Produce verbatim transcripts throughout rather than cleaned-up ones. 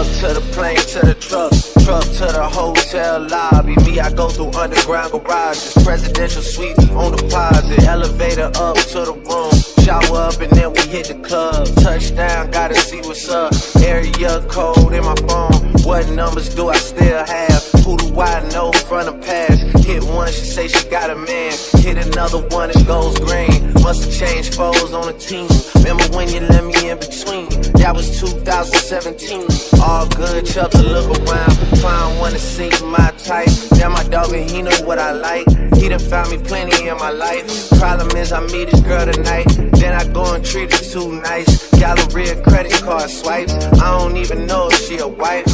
To the plane, to the truck, truck to the hotel lobby. Me, I go through underground garages, presidential suites on deposit. Elevator up to the room, shower up and then we hit the club. Touchdown, gotta see what's up. Area code in my phone, what numbers do I still have? Who do I know from the past? Hit one, she say she got a man. Hit another one, it goes green. Must've changed foes on the team. Remember when you let me in between? That was two thousand seventeen. All good, chub to look around. Find one to see my type. Damn, my dog and he know what I like. He done found me plenty in my life. Problem is I meet this girl tonight, then I go and treat her too nice. Galleria credit card swipes. I don't even know if she a wife,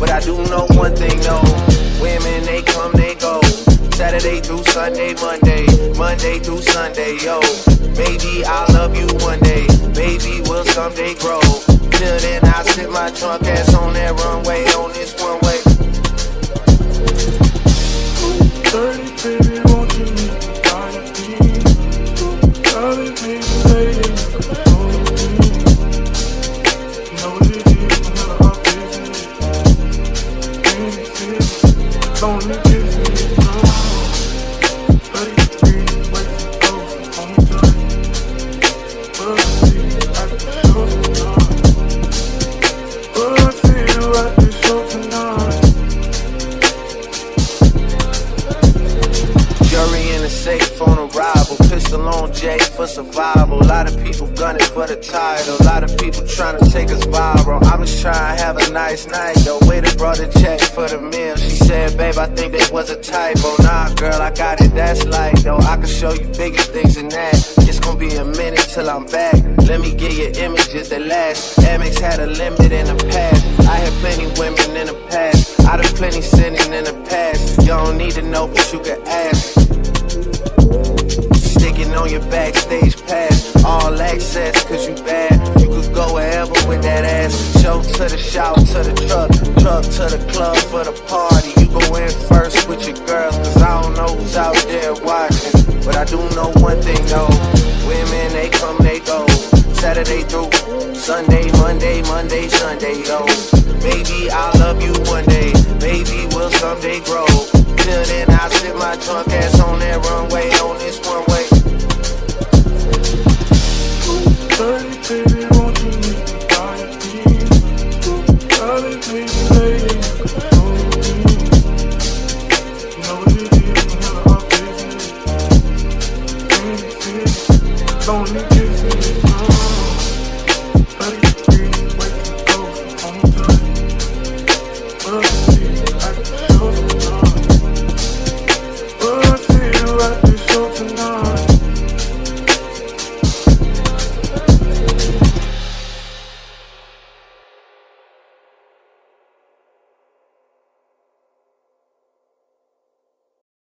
but I do know one thing though, women they come, they go. Saturday through Sunday, Monday, Monday through Sunday, yo. Maybe I'll love you one day, maybe we'll someday grow. Till then I'll sit my drunk ass on that runway, on this one way. For survival, a lot of people gunning for the title, a lot of people trying to take us viral. I'm just trying to have a nice night, though. Waiter brought a check for the meal. She said, babe, I think that was a typo. Nah, girl, I got it, that's light, though. I can show you bigger things than that. It's gonna be a minute till I'm back. Let me get your images that last. Amex had a limit in the past. I had plenty women in the past. I done plenty sinning in the past. You don't need to know, but you can ask. On your backstage pass, all access, cause you bad. You could go wherever with that ass. Show to the shout, to the truck, truck to the club for the party. You go in first with your girls, cause I don't know who's out there watching. But I do know one thing though, women they come, they go. Saturday through Sunday, Monday, Monday, Sunday, yo. Maybe I'll love you one day, maybe we'll someday grow. Till then I'll sit my drunk ass on that runway.